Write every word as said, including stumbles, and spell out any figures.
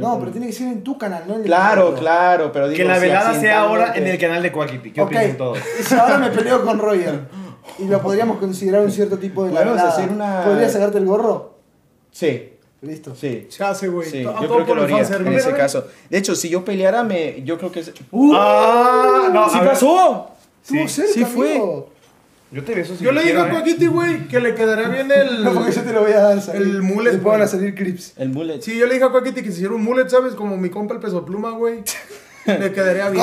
No, pero tiene que ser en tu canal, no en el Claro, canal. claro, pero digo, que la velada si sea ahora en el canal de Quackity. ¿Qué okay. opinan todos? Si ahora me peleo con Roier y lo podríamos considerar un cierto tipo de velada, hacer una... ¿podrías sacarte el gorro? Sí. Listo. Sí. Ya se güey. Sí. Yo creo que lo haría en ese ¿verdad? caso. De hecho, si yo peleara, me... yo creo que... ¡Uh! ¡Ah! No, ¡sí pasó! Sí, cerca, sí fue. Amigo. Yo te beso si Yo le dije a Quackity, güey, que le quedará bien el... No, porque yo te lo voy a dar salir. El mullet. Te van a salir clips. El mullet. Sí, yo le dije a Quackity que se hiciera un mullet, ¿sabes? Como mi compa el Peso Pluma, güey. Le quedaría bien.